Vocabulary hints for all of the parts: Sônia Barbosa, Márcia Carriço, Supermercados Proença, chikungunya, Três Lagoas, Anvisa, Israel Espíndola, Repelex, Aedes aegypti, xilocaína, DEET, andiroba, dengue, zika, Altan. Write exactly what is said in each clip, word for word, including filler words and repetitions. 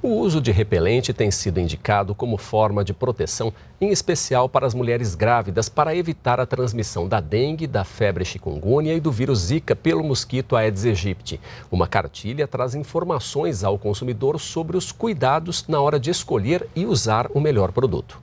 O uso de repelente tem sido indicado como forma de proteção, em especial para as mulheres grávidas, para evitar a transmissão da dengue, da febre chikungunya e do vírus zika pelo mosquito Aedes aegypti. Uma cartilha traz informações ao consumidor sobre os cuidados na hora de escolher e usar o melhor produto.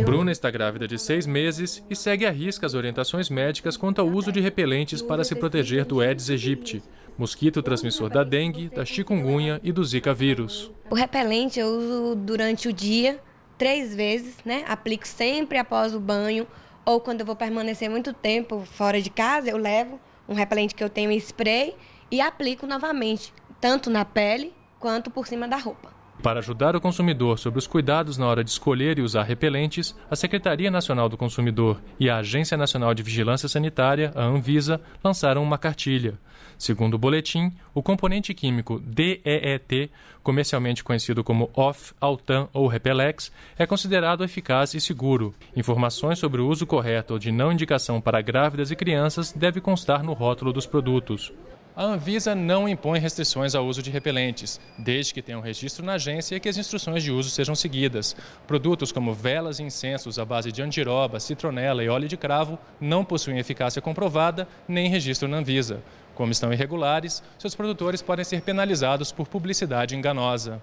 Bruna está grávida de seis meses e segue à risca as orientações médicas quanto ao uso de repelentes para se proteger do Aedes aegypti, mosquito transmissor da dengue, da chikungunya e do zika vírus. O repelente eu uso durante o dia, três vezes, né? Aplico sempre após o banho ou quando eu vou permanecer muito tempo fora de casa, eu levo um repelente que eu tenho em spray e aplico novamente, tanto na pele quanto por cima da roupa. Para ajudar o consumidor sobre os cuidados na hora de escolher e usar repelentes, a Secretaria Nacional do Consumidor e a Agência Nacional de Vigilância Sanitária, a Anvisa, lançaram uma cartilha. Segundo o boletim, o componente químico D E E T, comercialmente conhecido como O F F, Altan ou Repelex, é considerado eficaz e seguro. Informações sobre o uso correto ou de não indicação para grávidas e crianças deve constar no rótulo dos produtos. A Anvisa não impõe restrições ao uso de repelentes, desde que tenha um registro na agência e que as instruções de uso sejam seguidas. Produtos como velas e incensos à base de andiroba, citronela e óleo de cravo não possuem eficácia comprovada nem registro na Anvisa. Como estão irregulares, seus produtores podem ser penalizados por publicidade enganosa.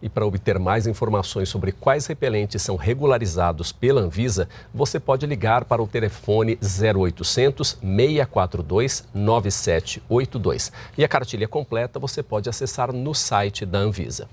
E para obter mais informações sobre quais repelentes são regularizados pela Anvisa, você pode ligar para o telefone zero oitocentos, seis quatro dois, nove sete oito dois. E a cartilha completa você pode acessar no site da Anvisa.